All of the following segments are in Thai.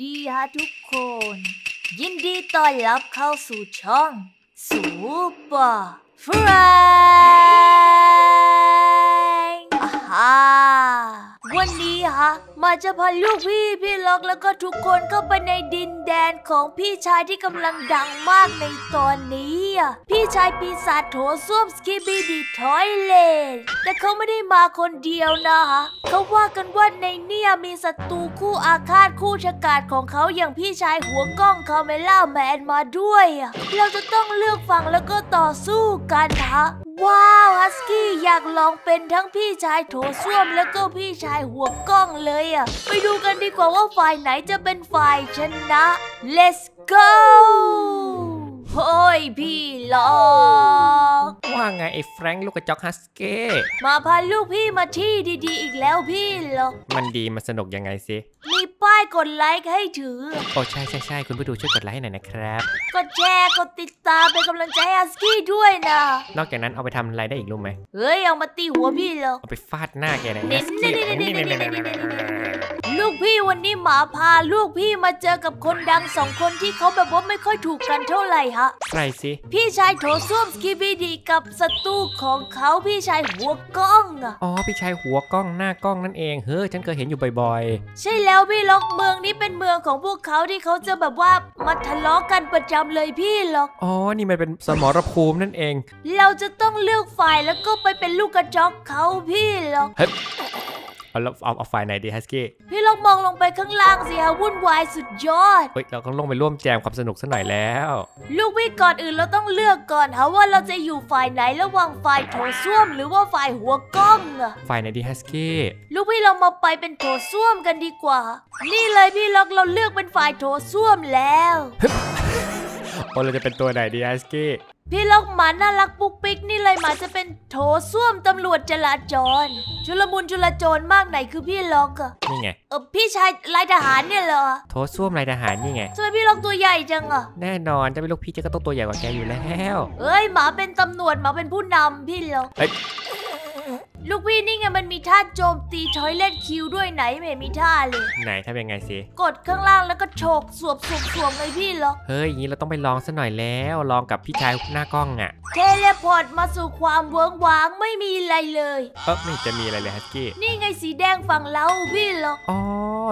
ดีฮะทุกคนยินดีต้อนรับเข้าสู่ช่องซูเปอร์เฟรนด์วันนี้ฮะมาจะพาลูกพี่ล็อกแล้วก็ทุกคนเข้าไปในดินแดนของพี่ชายที่กำลังดังมากในตอนนี้พี่ชายปีศาจโถส้วมสกิบิดีทอยเลตแต่เขาไม่ได้มาคนเดียวนะฮะเขาว่ากันว่าในเนี่ยมีศัตรูคู่อาฆาตคู่ชะกาดของเขาอย่างพี่ชายหัวก้องคาเมล่าแมนมาด้วยเราจะต้องเลือกฝั่งแล้วก็ต่อสู้กันฮะว้าวฮัสกี้อยากลองเป็นทั้งพี่ชายโถส้วมแล้วก็พี่ชายหัวก้องเลยอ่ะไปดูกันดีกว่าว่าฝ่ายไหนจะเป็นฝ่ายชนะ Let's go โอ้ยพี่ล็อกว่าไงไอ้แฟรงค์ลูกกระจอกฮัสกี้มาพาลูกพี่มาที่ดีๆอีกแล้วพี่ล็อกมันดีมาสนุกยังไงสิมีป้ายกดไลค์ให้ถือโอ้ใช่คุณผู้ดูช่วยกดไลค์ให้หน่อยนะครับกดแชร์กดติดตามเป็นกำลังใจให้ฮัสกี้ด้วยนะนอกจากนั้นเอาไปทำอะไรได้อีกรู้ไหมเฮ้ยเอามาตีหัวพี่ล็อกเอาไปฟาดหน้าแกนะฮัสกี้ลูกพี่วันนี้หมาพาลูกพี่มาเจอกับคนดังสองคนที่เขาแบบว่าไม่ค่อยถูกกันเท่าไหร่ฮะใครสิพี่ชายโถส้วมสกิบิดีกับศัตรูของเขาพี่ชายหัวก้องอ๋อพี่ชายหัวก้องหน้าก้องนั่นเองเฮ้ยฉันเคยเห็นอยู่บ่อยๆใช่แล้วพี่ล็อกเมืองนี้เป็นเมืองของพวกเขาที่เขาจะแบบว่ามาทะเลาะกันประจำเลยพี่ล็อกอ๋อนี่มันเป็นสมรภูมินั่นเองเราจะต้องเลือกฝ่ายแล้วก็ไปเป็นลูกกระจอกเขาพี่ล็อกเอาฝ่ายไหนดีฮัสกี้พี่ลองมองลงไปข้างล่างสิฮะวุ่นวายสุดยอดเฮ้ยเราต้องลงไปร่วมแจมความสนุกซะหน่อยแล้วลูกพี่ก่อนอื่นเราต้องเลือกก่อนฮะว่าเราจะอยู่ฝ่ายไหนระหว่างฝ่ายโถส้วมหรือว่าฝ่ายหัวก้องอะฝ่ายไหนดีฮัสกี้ลูกพี่เรามาไปเป็นโถส้วมกันดีกว่านี่เลยพี่ล็อกเราเลือกเป็นฝ่ายโถส้วมแล้วโอ้เราจะเป็นตัวไหนดีฮัสกี้พี่ล็อกหมาน่ารักปุ๊กปิ๊กนี่เลยหมาจะเป็นโถส้วมตำรวจจราจรชุลมุนจุลโจรมากไหนคือพี่ล็อกอะนี่ไงพี่ชายลายทหารเนี่ยเหรอโถส้วมลายทหารนี่ไงทำไมพี่ล็อกตัวใหญ่จังอะแน่นอนจะเป็นลูกพี่จะก็ต้องตัวใหญ่กว่าแกอยู่แล้วเอ้ยหมาเป็นตำรวจหมาเป็นผู้นำพี่ล็อกลูกพี่นี่ไงมันมีท่าโจมตีทอยเลตคิวด้วยไหนไม่มีท่าเลยไหนทำยังไงสิกดข้างล่างแล้วก็โฉกสวมเลยพี่ล็อกเฮ้ยอย่างนี้เราต้องไปลองซะหน่อยแล้วลองกับพี่ชายหน้ากล้องอ่ะเทเลพอร์ตมาสู่ความเวิ้งว้างไม่มีอะไรเลยไม่จะมีอะไรเลยฮัสกี้นี่ไงสีแดงฝั่งเราพี่ล็อกอ๋อ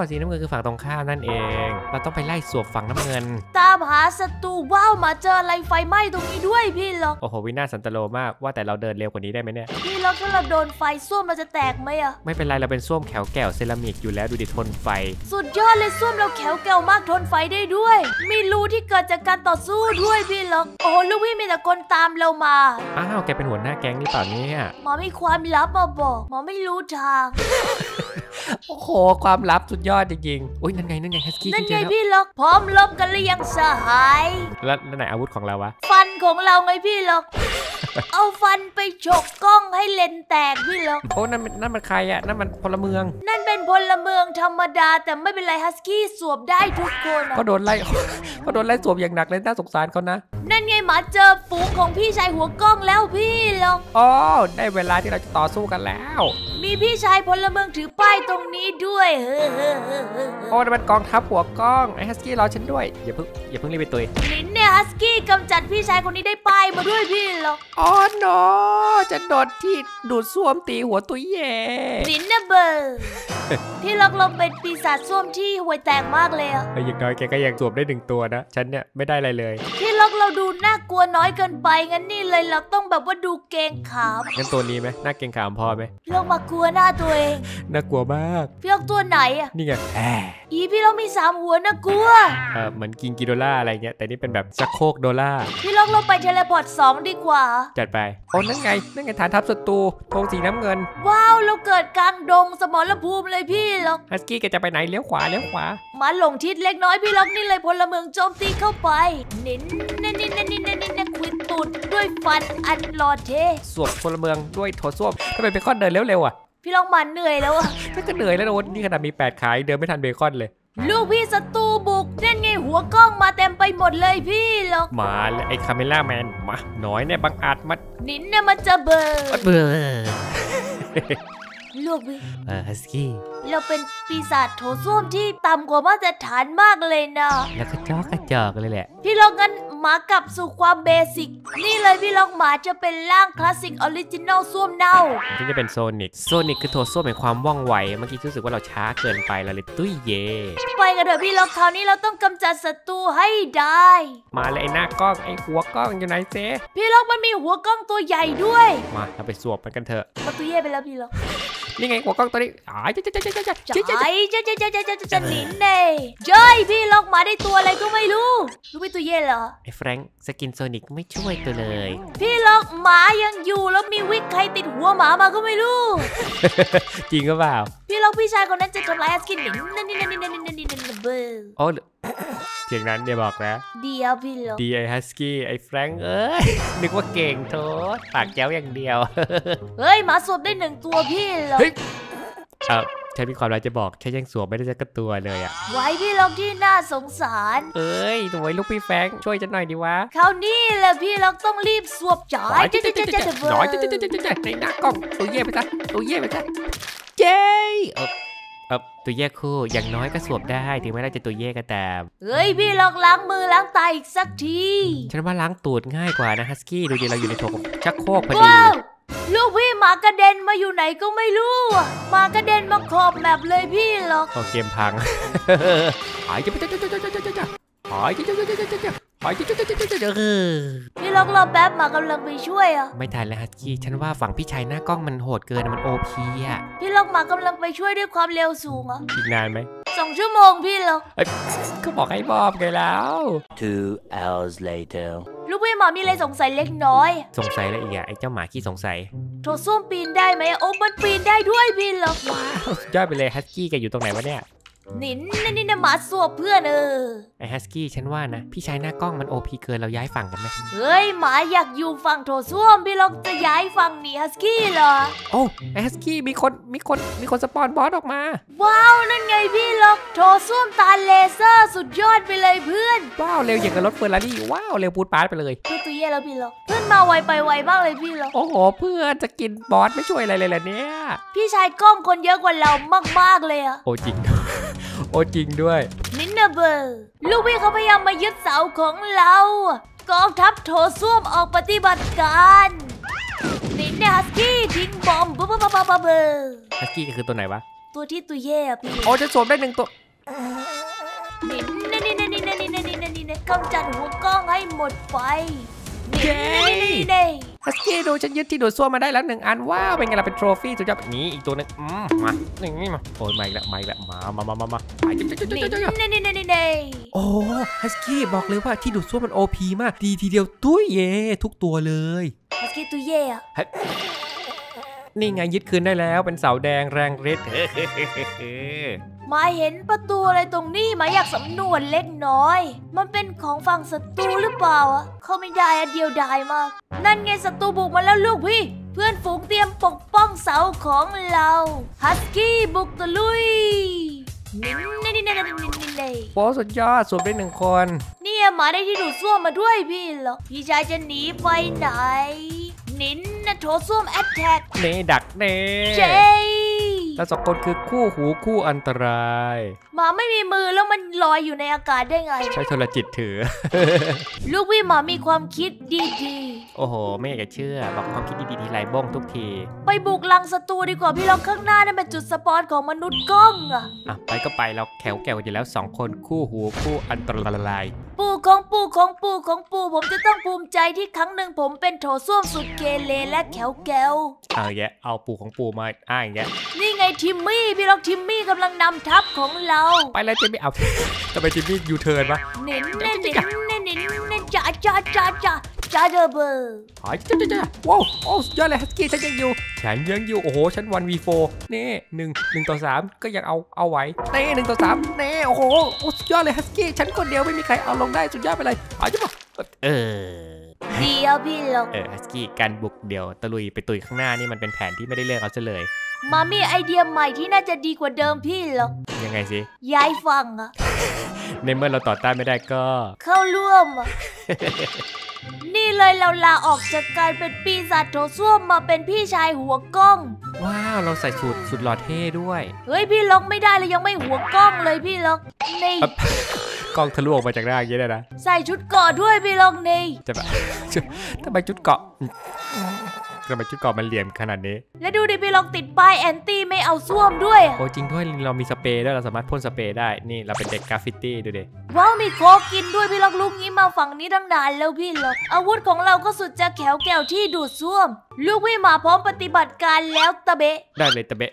สีน้ำเงินคือฝั่งตรงข้ามนั่นเองเราต้องไปไล่สวบฝั่งน้ำเงินตามหาศัตรูว้าวมาเจออะไรไฟไหม้ตรงนี้ด้วยพี่ล็อกโอ้โหวินาศสันตโลมากว่าแต่เราเดินเร็วกว่านี้ได้ไหมเนี่ยพี่ล็อกถ้าเราโดนไฟส้วมเราจะแตกไหมอะไม่เป็นไรเราเป็นส้วมแขวแก้วเซรามิกอยู่แล้วดูดิทนไฟสุดยอดเลยส้วมเราแขวแก้วมากทนไฟได้ด้วยมีรูที่เกิดจากการต่อสู้ด้วยพี่ล็อกโอ้ลูกพี่มีแต่คนตามเรามาอ้าวแกเป็นหัวหน้าแก๊งนี่เปล่าเนี่ยหมอมีความลับมาบอกหมอไม่รู้ทาง โอ้โหความลับสุดยอดจริงๆโอ้ยนั่นไงฮัสกี้นั่นไงพี่ล็อกพร้อมลบกันหรือยังสหายแล้วไหนอาวุธของเราวะฟันของเราไงพี่ล็อกเอาฟันไปฉกกล้องให้เลนแตกพี่ล็อกโอ้นั่นมันใครอะนั่นมันพลเมืองนั่นเป็นพลเมืองธรรมดาแต่ไม่เป็นไรฮัสกี้สวมได้ทุกคนก็โดนไล่สวมอย่างหนักเลยน่าสงสารเขานะนั่นไงหมาเจอฝูงของพี่ชายหัวกล้องแล้วพี่ล็อกอ๋อได้เวลาที่เราจะต่อสู้กันแล้วมีพี่ชายพลเมืองถือป้ายตรงนี้ด้วยโอ้นั่นมันกองทัพหัวกล้องไอ้ฮัสกี้รอฉันด้วยอย่าเพิ่งรีบไปตุยลิ้นเนี่ยฮัสกี้กำจัดพี่ชายคนนี้ได้ป้ายมาด้วยพี่ล็อกอ๋อโนจะโดดที่ดูดส้วมตีหัวตุยแย่ลินนะเบอร์พี่ล็อกลงเป็นปีศาจส้วมที่ห่วยแตกมากเลยอะอย่างน้อยแกก็ยังสวมได้หนึ่งตัวนะฉันเนี่ยไม่ได้อะไรเลยพี่ล็อกเราดูน่ากลัวน้อยเกินไปงั้นนี่เลยเราต้องแบบว่าดูเกรงขามงั้นตัวนี้ไหมหน้าเกรงขามพอไหมพี่ล็อกมากลัวหน้าตัวเองน่ากลัวมากพี่ล็อกตัวไหนอะนี่ไงอีพี่ล็อกมีสามหัวน่ากลัวเหมือนกิงกิโดล่าอะไรเงี้ยแต่นี่เป็นแบบชักโครกโดล่าพี่ล็อกลงไปเทเลพอร์ตสองดีกว่าจัดไปโอ้นั่นไงฐานทัพศัตรูธงสีน้ำเงินว้าวเราเกิดกลางดงสมรภูมิเลยพี่ล็อกฮัสกี้แกจะไปไหนเลี้ยวขวามาหลงทิศเล็กน้อยพี่ล็อกนี่เลยพลเมืองโจมตีเข้าไปนิ่นควิดตูดด้วยฟันอันรอเทสวบพลเมืองด้วยโถส้วมทำไมเบคอนเดินเร็วๆอ่ะพี่ล็อกมันเหนื่อยแล้วอ่ะถ้าจะเหนื่อยแล้วโดนนี่ขนาดมี8ขาเดินไม่ทันเบคอนเลยลูกพี่ศัตรูบุกนั่นไงหัวกล้องมาเต็มไปหมดเลยพี่ล็อกมาเลยไอ้คาเมล่าแมนมาน้อยเนี่ยบังอาจมานิ่นเนี่ยมันจะเบอร์ โลกวิฮัสกี้เราเป็นปีศาจโถส้วมที่ต่ำกว่ามาตรฐานมากเลยนะแล้วก็จอกกระจอกเลยแหละพี่ล็อกงั้นหมากลับสู่ความเบสิกนี่เลยพี่ล็อกหมาจะเป็นร่างคลาสสิกออริจินอลส้วมเน่าที่จะเป็นโซนิกคือโถส้วมแห่งความว่องไวเมื่อกี้รู้สึกว่าเราช้าเกินไปเราเลยตุ้ยเย่ไปกันเถอะพี่ล็อกคราวนี้เราต้องกำจัดศัตรูให้ได้มาเลยไอ้หน้ากล้องไอ้หัวกล้องอยู่ไหนเจ๊พี่ล็อกมันมีหัวกล้องตัวใหญ่ด้วยมาเราไปสวบมันกันเถอะประตูเย่ไปแล้วพี่ล็อกนี่ไงหัวกล้องตัวนี้จะหนีเน่เจ้ยพี่ล็อกมาได้ตัวอะไรก็ไม่รู้รู้ไม่ตัวเย่เหรอไอ้แฟรงค์สกินโซนิกไม่ช่วยตัวเลยพี่ล็อกหมายังอยู่แล้วมีวิกใครติดหัวหมามาก็ไม่รู้จริงก็เปล่าพี่ล็อกพี่ชายคนนั้นจะทำลายสกินหนิโอ้เสียงนั้นเดี๋ยวบอกนะดีเอาพี่ล็อกดีไอฮัสกี้ไอแฟรงค์เอ้ยนึกว่าเก่งโทษปากแจ้วอย่างเดียวเฮ้ยหมาสวบได้หนึ่งตัวพี่ล็อกฉันมีความรักจะบอกแค่ยังสวมไม่ได้สักตัวเลยอะไว้พี่ล็อกที่น่าสงสารเอ้ยถอยลูกพี่แฟงช่วยฉันหน่อยดิวะคราวนี้แหละพี่ล็อกต้องรีบสวบจ่อยจ่อยในหน้ากล้องตัวเย่ไปซะเย้ตัวแยกคู่อย่างน้อยก็สวบได้ถึงไม่ได้จะตัวแยกก็ตามเฮ้ยพี่ลองล้างมือล้างตาอีกสักทีฉันว่าล้างตูดง่ายกว่านะฮัสกี้ดูดิเราอยู่ในโถชักโครกพอดีลูกพี่หมากระเด็นมาอยู่ไหนก็ไม่รู้หมากระเด็นมาขอบแมปเลยพี่หรอกเกมพังหายพี่ล็อกรอแป๊บหมากำลังไปช่วยอ่ะไม่ทันแล้วฮัสกี้ฉันว่าฝั่งพี่ชายหน้ากล้องมันโหดเกินมันโอพีอ่ะพี่ล็อกหมากำลังไปช่วยด้วยความเร็วสูงอ่ะอีกนานไหม2 ชั่วโมงพี่ล็อกก็บอกให้มอบไงแล้ว Two hours later ลูกพี่หมามีอะไรสงสัยเล็กน้อยสงสัยอะไรอีกอ่ะไอ้เจ้าหมาขี้สงสัยโถส้วมปีนได้ไหมโอ้มันปีนได้ด้วยพี่ล็อกว้าวย่อยไปเลยฮัสกี้แกอยู่ตรงไหนวะเนี่ยนินนี่นะหมาสวบเพื่อนไอฮัสกี้ฉันว่านะพี่ชายหน้ากล้องมันโอพีเกินเราย้ายฝั่งกันไหมเฮ้ยหมาอยากอยู่ฝั่งโถส้วมพี่ล็อกจะย้ายฝั่งหนีฮัสกี้เหรอโอ้ไอฮัสกี้มีคนสปอนบอสออกมาว้าวนั่นไงพี่ล็อกโถส้วมตาเลเซอร์สุดยอดไปเลยเพื่อนว้าวเร็วอย่างกับรถเฟอร์รารี่ว้าวเร็วปูดปาดไปเลยเพื่อนตัวเย่แล้วพี่ล็อกเพื่อนมาไวไปไวมากเลยพี่ล็อกโอ้โหเพื่อนจะกินบอสไม่ช่วยอะไรเลยล่ะเนี่ยพี่ชายกล้องคนเยอะกว่าเรามากๆเลยอะโอ้จริงจริงด้วยนินนาเบอร์ลูกพี่เขาพยายามมายึดเสาของเรากองทัพโถส้วมออกปฏิบัติการนินนาฮัสกี้ทิ้งบอมบบบบบเบอร์ฮัสกี้คือตัวไหนวะตัวที่ตัวแย่พี่โอ้จะสวมได้หนึ่งตัวนินนี่กำจัดหัวกล้องให้หมดไปเย้ฮัสกี้ดูฉันยึดที่โถส้วมมาได้แล้ว1 อันว้าวเป็นไงล่ะเป็นโทรฟี่สุดยอดนี้อีกตัวนึงมาอย่างนี้มาโอ้ยมาอีกแล้วมานี่โอ้ฮัสกี้บอกเลยว่าที่โถส้วมมันโอพีมากดีทีเดียวตุ้ยเย่ทุกตัวเลยฮัสกี้ตุ้ยเย่อะนี่ไงยึดคืนได้แล้วเป็นเสาแดงแรงฤทธิ์มาเห็นประตูอะไรตรงนี้มาอยากสำนวนเล็กน้อยมันเป็นของฝั่งศัตรูหรือเปล่าอ่ะเขาไม่ได้เดียวดายมากนั่นไงศัตรูบุกมาแล้วลูกพี่เพื่อนฝูงเตรียมปกป้องเสาของเราฮัสกี้บุกตะลุยนี่โป๊สุดยอดสวมได้1 คนเนี่ยหมาได้ที่ดูดซ่วมมาด้วยพี่หรอพี่ชายจะหนีไปไหนนินนะโถส้วมแอดแท็กเนดักเนเจแล้ว2 คนคือคู่หูคู่อันตรายหมาไม่มีมือแล้วมันลอยอยู่ในอากาศได้ไงใช้โทรจิตถือ ลูกพี่หมามีความคิดดีๆโอ้โหไม่อยากจะเชื่อบอกความคิดดีๆทีไรบ้องทุกทีไปบุกลังศัตรูดีกว่าพี่ล็อกข้างหน้านั่นเป็นจุดสปอนของมนุษย์กล้องอ่ะไปก็ไปเราแขวแกวอยู่แล้ว2 คนคู่หูคู่อันตรายปู่ของปู่ผมจะต้องภูมิใจที่ครั้งหนึ่งผมเป็นโถส้วมสุดเกเรและแขวแกวเอาปู่ของปู่มาอย่างเงี้ยนี่ไงทิมมี่พี่ล็อกทิมมี่กำลังนำทัพของเราไปแล้วทิมมี่เอาทำไมทิมมี่ยูเทิร์นวะเน้นจ้าเดอเบอร์จ้าว้าวโอ้ยอดเลยฮัสกี้ฉันยังอยู่โอ้โหฉัน1v4นี่1 ต่อ 3ก็ยังเอาไหวเต้1 ต่อ 3เน่โอ้โหยอดเลยฮัสกี้ฉันคนเดียวไม่มีใครเอาลงได้สุดยอดไปเลยจะบอกเดียวพี่ล็อกฮัสกี้การบุกเดียวตะลุยไปตุยข้างหน้านี่มันเป็นแผนที่ไม่ได้เรื่องเอาซะเลยมามีไอเดียใหม่ที่น่าจะดีกว่าเดิมพี่ล็อกยังไงสิย้ายฝั่งอะในเมื่อเราต่อต้านไม่ได้ก็เข้าร่วม นี่เลยเราลาออกจากการเป็นปีศาจโถส้วมมาเป็นพี่ชายหัวก้องว้าวเราใส่สูตรสุดหล่อเท่ด้วยเฮ้ยพี่ล็อกไม่ได้เลยยังไม่หัวก้องเลยพี่ล็อกนี่ กล้องทะลุออกมาจากหน้าอย่างนี้เลยนะใส่ชุดเกาะด้วยพี่ล็อกนี่จะแบบทำไมชุดเกาะทำไมชุดเกาะมันเหลี่ยมขนาดนี้แล้วดูดิพี่ล็อกติดป้ายแอนตี้ไม่เอาส้วมด้วยโอ้จริงด้วยเรามีสเปรย์ด้วยเราสามารถพ่นสเปรย์ได้นี่เราเป็นเด็กกราฟฟิตี้ดูดิว้าวมีโค้กกินด้วยพี่ล็อกลูกนี้มาฝั่งนี้ตั้งนานแล้วพี่ล็อกอาวุธของเราก็สุดจะแขวแก้วที่ดูดส้วมลูกพี่มาพร้อมปฏิบัติการแล้วตะเบะได้เลยตะเบะ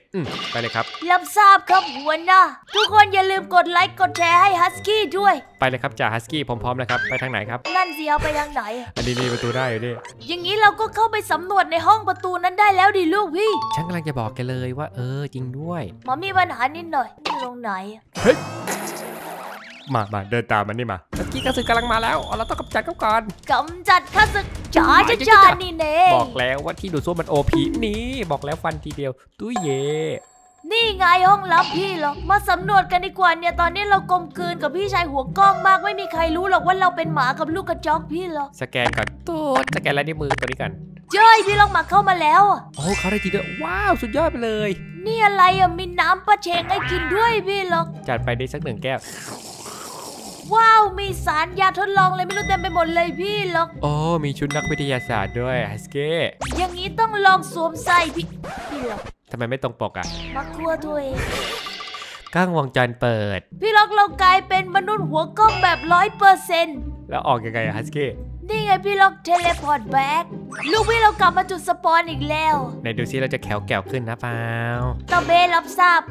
ไปเลยครับรับทราบครับหัวหน้าทุกคนอย่าลืมกดไลค์กดแชร์ให้ฮัสกี้ด้วยไปเลยครับจ่าฮัสกี้พร้อมๆแล้วครับไปทางไหนครับนั่นสิเอาไปทางไหนอันนี้มีประตูได้อยู่ดิอย่างนี้เราก็เข้าไปสำรวจในห้องประตูนั้นได้แล้วดิลูกพี่ฉันกำลังจะบอกแกเลยว่าจริงด้วยหมอมีปัญหานิดหน่อยลงไหนเฮ้ยมาเดินตามมันนี่มาฮัสกี้ข้าศึกกำลังมาแล้วเราต้องกำจัดเขาก่อนกำจัดข้าศึกจ้าจ้านี่เน่บอกแล้วว่าที่ดูดซ่วมมันโอพีนี่บอกแล้วฟันทีเดียวตุ้ยเย่นี่ไงห้องลับพี่หรอมาสำรวจกันดีกว่าเนี่ยตอนนี้เรากลมกลืนกับพี่ชายหัวกล้องมากไม่มีใครรู้หรอกว่าเราเป็นหมากับลูกกระจอกพี่หรอสแกนก่อนตูดสแกนลายนิ้วมือตัวนี้กันเจ้ยพี่ลองมาเข้ามาแล้วโอ้เขาได้ทีเดียวว้าวสุดยอดไปเลยนี่อะไรอะมีน้ำปลาเชงให้กินด้วยพี่หรอจัดไปได้สักหนึ่งแก้วว้าวมีสารยาทดลองเลยไม่รู้เต็มไปหมดเลยพี่ล็อกโอ้มีชุดนักวิทยาศาสตร์ด้วยฮัสเก้อย่างนี้ต้องลองสวมใส่พี่ล็อกทำไมไม่ตรงปกอ่ะมาครัวด้วยกล้องวงจรเปิดพี่ล็อกเรากลายเป็นมนุษย์หัวกล้องแบบ100%แล้วออกยังไงฮัสเก้นี่ไงพี่ล็อกเทเลพอร์ตแบ็กลูกพี่เรากลับมาจุดสปอนอีกแล้วไหนดูซิเราจะแขวแก้วขึ้นนะเปล่าตะเบรับทราบ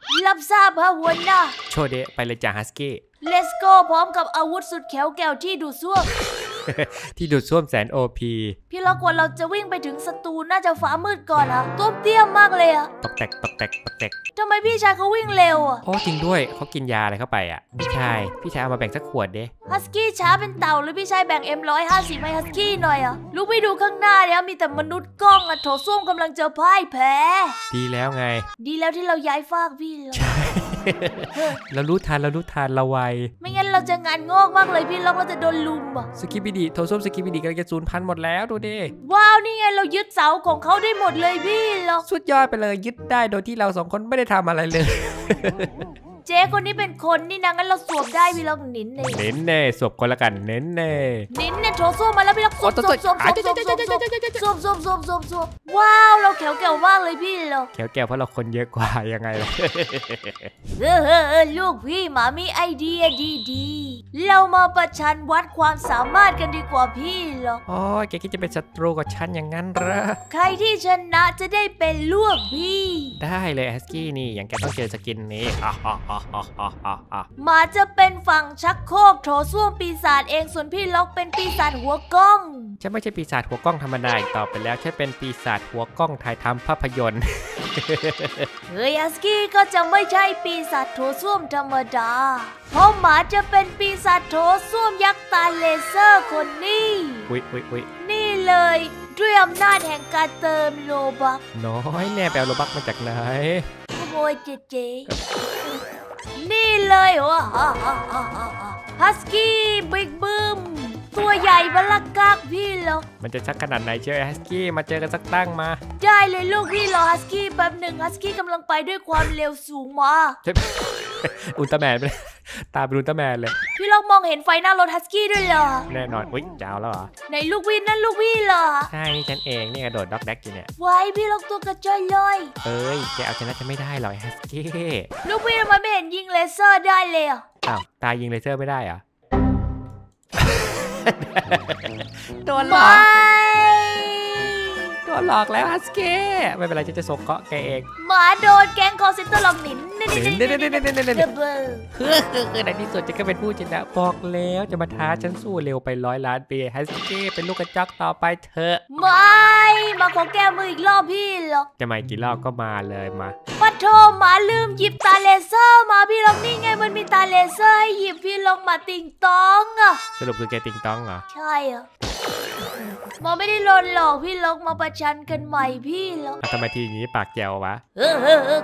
ฮะหัวหน้าโชว์เดะไปเลยจ้าฮัสเก้Let's go พร้อมกับอาวุธสุดแขวแก้วที่ดูดซ่วม ที่ดูดซ่วมแสนโอพีพี่ล็อกว่าเราจะวิ่งไปถึงศัตรูน่าจะฟ้ามืดก่อนอะต้มเตี้ยมมากเลยอะตกแตกทำไมพี่ชายเขาวิ่งเร็วอะโอ้จริงด้วยเขากินยาอะไรเข้าไปอะพี่ชายเอามาแบ่งสักขวดเด้ฮัสกี้ช้าเป็นเต่าหรือพี่ชายแบ่ง M150 ให้ฮัสกี้หน่อยอะลูกไปดูข้างหน้าแล้วมีแต่มนุษย์กล้องอะโถส้วมกำลังเจอพ่ายแพ้ดีแล้วไงดีแล้วที่เราย้ายฟากพี่เลยเรารู้ทันเราไวไม่งั้นเราจะงานงอกมากเลยพี่ล็อกเราจะโดนลุมอ่ะสกิปบิดีโถส้วมสกิปบิดีกำลังจะ0,000หมดแล้วดูดิว้าวนี่ไงเรายึดเสาของเขาได้หมดเลยพี่ล็อกสุดยอดไปเลยยึดได้โดยที่เราสองคนไม่ได้ทำอะไรเลยเจ๊คนนี้เป็นคนนี่นะงั้นเราสวมได้พี่ล็อกเน้นแน่สวมคนละกันเน้นแน่โถส้วมมาแล้วพี่ล็อกสวมว้าวเราแขวแก้วมากเลยพี่ล็อกแขวแก้วเพราะเราคนเยอะกว่ายังไงล่ะลูกพี่หมามีไอเดียดีๆเรามาประชันวัดความสามารถกันดีกว่าพี่ล็อกอ๋อแกคิดจะเป็นศัตรูกับฉันอย่างนั้นเหรอใครที่ชนะจะได้เป็นลูกพี่ได้เลยฮัสกี้นี่อย่างแกต้องเจอสกินนี้หมาจะเป็นฝั่งชักโครกโถส้วมปีศาจเองส่วนพี่ล็อกเป็นปีศาจหัวก้องฉันไม่ใช่ปีศาจหัวก้องธรรมดาอีกต่อไปแล้วฉันเป็นปีศาจหัวก้องถ่ายทำภาพยนตร์เฮ้ยฮัสกี้ก็จะไม่ใช่ปีศาจโถส้วมธรรมดาเพราะหมาจะเป็นปีศาจโถส้วมยักษ์ตาเลเซอร์คนนี้นี่เลยด้วยอำนาจแห่งการเติมโลบักน้อยแน่แปลโลบักมาจากไหนขโมยเจ๊นี่เลยฮัสกี้บิ๊กบึ้มตัวใหญ่บลักกากพี่หรอมันจะชักขนาดไหนเชียวฮัสกี้มาเจอกันสักตั้งมาได้เลยลูกพี่รอฮัสกี้แป๊บหนึ่งฮัสกี้กำลังไปด้วยความเร็วสูงมาอุลตร้าแมนเลยตาเป็นอุลตร้าแมนเลยพี่ลองมองเห็นไฟหน้ารถฮัสกี้ด้วยเหรอแน่นอนอุ้ยเจ้าแล้วเหรอในลูกพี่นั่นลูกพี่เหรอใช่นี่ฉันเองนี่กระโดดด็อกแดกอยู่เนี่ยไว้พี่ลองตัวกระจอยเลยเอ้ยแกเอาชนะจะไม่ได้หรอกฮัสกี้ลูกพี่ทำไมไม่เห็นยิงเลเซอร์ได้เลยอ่ะอ้าวตายิงเลเซอร์ไม่ได้อ่ะตัวหลอกตัวหลอกแล้วฮัสกี้ไม่เป็นไรจะส่งเคาะแกเองหมาโดนแกงคอเซ็นเตอร์หลอกหนินคือในที่สุดจะก็เป็นผู้ชนะบอกแล้วจะมาท้าฉันสู้เร็วไป100,000 ปีฮัสกี้เป็นลูกกระจอกต่อไปเถอะไม่มาขอแก้มืออีกรอบพี่หรอกจะมากี่รอบก็มาเลยมาปะโทหมาลืมหยิบตาเลเซอร์มาพี่ลองนี่ไงมันมีตาเลเซอร์ให้หยิบพี่ลองมาติงต้องอ่ะสรุปคือแกติงต้องเหรอใช่อ่ะหมอไม่ได้ลนหรอกพี่ล็อกมาประชันกันใหม่พี่ล็อกทำไมทีนี้ปากแจววะ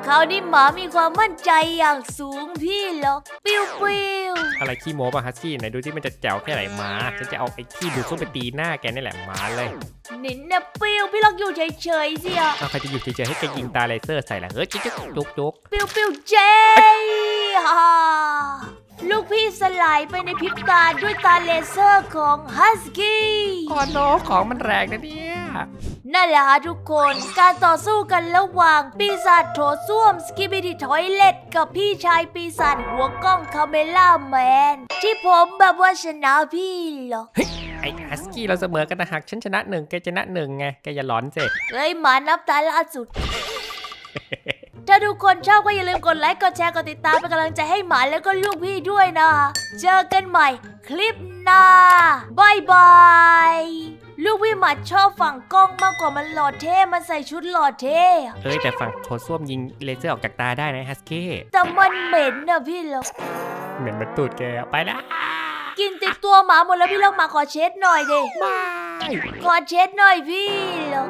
คราวนี้หมามีความมั่นใจอย่างสูงพี่เหรอปิ้วปิ้วอะไรขี้โม้ป่ะฮัสซี่ไหนดูที่มันจะแจ๋วแค่ไหนหมาฉันจะเอาไอ้ขี้ดูดเข้าไปตีหน้าแกนี่แหละหมาเลยนินนะปิ้วพี่ลองอยู่เฉยๆสิอ่ะใครจะอยู่เฉยๆให้แกยิงตาเลเซอร์ใส่ละเฮ้ยจุกจุกจุกปิ้วปิ้วเจ๊ลูกพี่สลายไปในพริบตาด้วยตาเลเซอร์ของฮัสกี้คอนโนของมันแรงนะเนี่ยนั่นแหละค่ะทุกคนการต่อสู้กันระหว่างปีศาจโถส้วมสกิบิดิทอยเล็ตกับพี่ชายปีศาจหัวกล้องคาเมล่าแมนที่ผมแบบว่าชนะพี่เหรอไอ้ฮัสกี้เราเสมอกันนะหักฉันชนะหนึ่งแกชนะหนึ่งไงแกอย่าหลอนเจ๊เฮ้ยหมานับตาล่าสุดถ้าทุกคนชอบก็อย่าลืมกดไลค์กดแชร์กดติดตามเป็นกำลังใจให้หมาแล้วก็ลูกพี่ด้วยนะเจอกันใหม่คลิปหน้าบายบายลูกพี่หมาชอบฝั่งกล้องมากกว่ามันหล่อเท่มันใส่ชุดหล่อเท่เอ้ยแต่ฝั่งโถส้วมยิงเลเซอร์ออกจากตาได้นะฮัสกี้แต่มันเหม็นนะพี่เหรอเหม็นมันตูดแกไปละกินติดตัวหมาหมดแล้วพี่เลิกหมาขอเช็ดหน่อยดิขอเช็ดหน่อยพี่เหรอ